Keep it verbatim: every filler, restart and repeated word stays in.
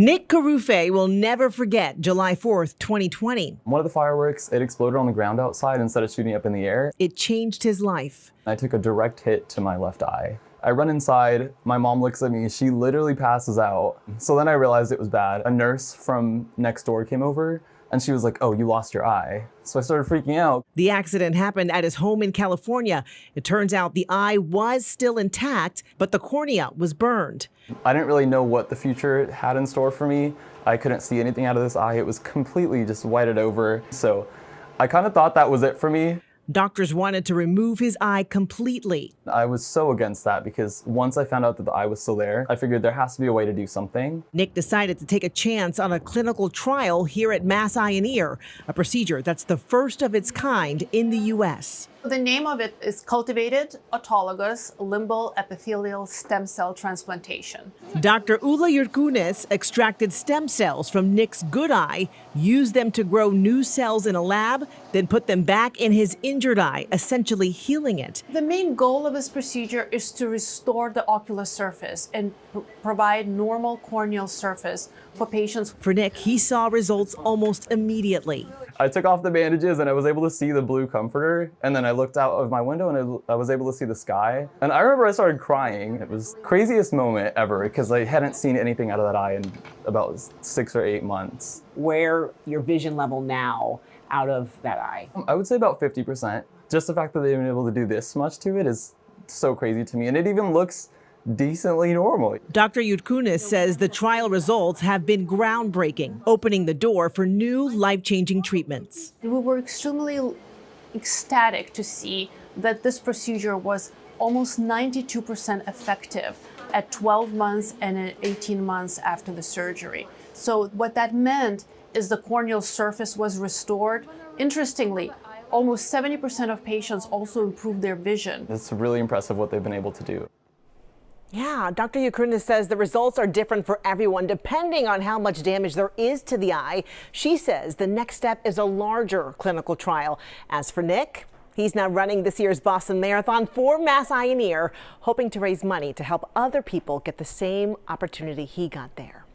Nick Kharufeh will never forget July fourth, twenty twenty. One of the fireworks, it exploded on the ground outside instead of shooting up in the air. It changed his life. I took a direct hit to my left eye. I run inside, my mom looks at me, she literally passes out. So then I realized it was bad. A nurse from next door came over and she was like, oh, you lost your eye. So I started freaking out. The accident happened at his home in California. It turns out the eye was still intact, but the cornea was burned. I didn't really know what the future had in store for me. I couldn't see anything out of this eye. It was completely just whited over. So I kind of thought that was it for me. Doctors wanted to remove his eye completely. I was so against that because once I found out that the eye was still there, I figured there has to be a way to do something. Nick decided to take a chance on a clinical trial here at Mass Eye and Ear, a procedure that's the first of its kind in the U S. The name of it is Cultivated Autologous Limbal Epithelial Stem Cell Transplantation. Doctor Ula Jurkunas extracted stem cells from Nick's good eye, used them to grow new cells in a lab, then put them back in his injured eye, essentially healing it. The main goal of this procedure is to restore the ocular surface and provide normal corneal surface for patients. For Nick, he saw results almost immediately. I took off the bandages and I was able to see the blue comforter, and then I looked out of my window and I was able to see the sky. And I remember I started crying. It was the craziest moment ever because I hadn't seen anything out of that eye in about six or eight months. Where your vision level now out of that eye? I would say about fifty percent. Just the fact that they've been able to do this much to it is so crazy to me, and it even looks decently normal. Doctor Jurkunas says the trial results have been groundbreaking, opening the door for new life-changing treatments. We were extremely ecstatic to see that this procedure was almost ninety-two percent effective at twelve months and at eighteen months after the surgery. So what that meant is the corneal surface was restored. Interestingly, almost seventy percent of patients also improved their vision. It's really impressive what they've been able to do. Yeah, Doctor Jurkunas says the results are different for everyone depending on how much damage there is to the eye. She says the next step is a larger clinical trial. As for Nick, he's now running this year's Boston Marathon for Mass Eye and Ear, hoping to raise money to help other people get the same opportunity he got there.